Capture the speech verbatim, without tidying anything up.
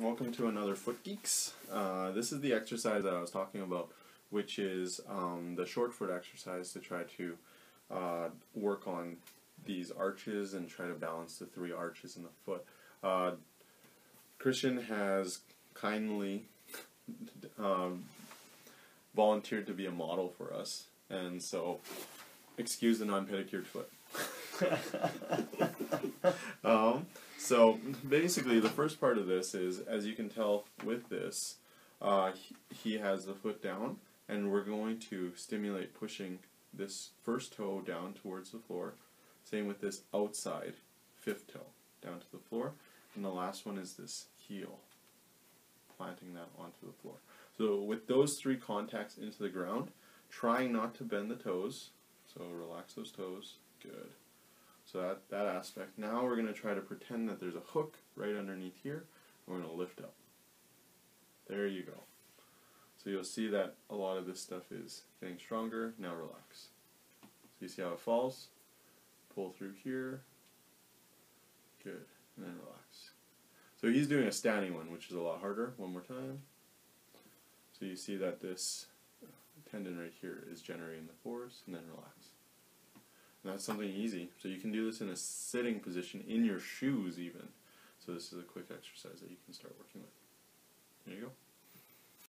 Welcome to another Foot Geeks. Uh, this is the exercise that I was talking about, which is um, the short foot exercise to try to uh, work on these arches and try to balance the three arches in the foot. Uh, Christian has kindly uh, volunteered to be a model for us, and so excuse the non-pedicured foot. um, so basically the first part of this is, as you can tell with this, uh, he, he has the foot down, and we're going to stimulate pushing this first toe down towards the floor, same with this outside fifth toe down to the floor, and the last one is this heel, planting that onto the floor. So with those three contacts into the ground, trying not to bend the toes, so relax those toes, good. So that, that aspect. Now we're going to try to pretend that there's a hook right underneath here. We're going to lift up. There you go. So you'll see that a lot of this stuff is getting stronger. Now relax. So you see how it falls? Pull through here. Good. And then relax. So he's doing a standing one, which is a lot harder. One more time. So you see that this tendon right here is generating the force, and then relax. And that's something easy. So you can do this in a sitting position, in your shoes even. So this is a quick exercise that you can start working with. There you go.